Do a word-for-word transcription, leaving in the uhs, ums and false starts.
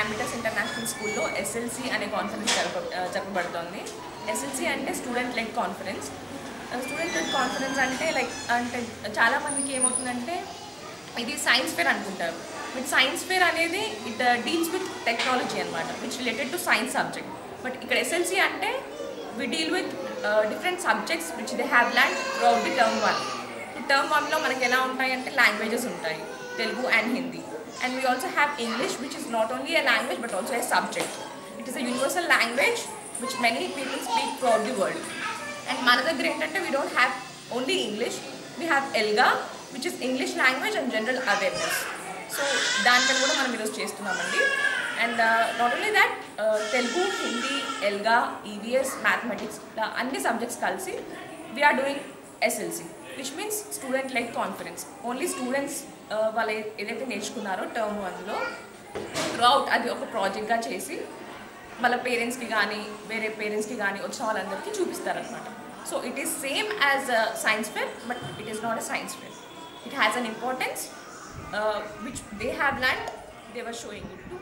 Amitis International School of S L C and a conference S L C and student led conference. Student led conference ante like ante chala mandiki em avutundante idi science fair anukuntaru. With science fair anedi it deals with technology anamata, which related to science subject. But ikkada S L C ante we deal with uh, different subjects which they have learned throughout the term one. The term one lo manaki ela untayi ante languages untayi, Telugu and Hindi. And we also have English, which is not only a language but also a subject. It is a universal language which many people speak throughout the world. And another great thing, we don't have only English, we have ELGA, which is English language and general awareness. So that we are doing this. And uh, not only that, uh, Telugu, Hindi, ELGA, E V S, mathematics, all uh, subjects we are doing S L C. which means student like conference. Only students wale edaithe nechukunnaro term one lo throughout adi oka project ga chesi mala parents ki gaani vere parents ki gaani ochina vallandariki chupistaru anamata. So it is same as a science fair, but it is not a science fair. It has an importance uh, which they have learned, they were showing it to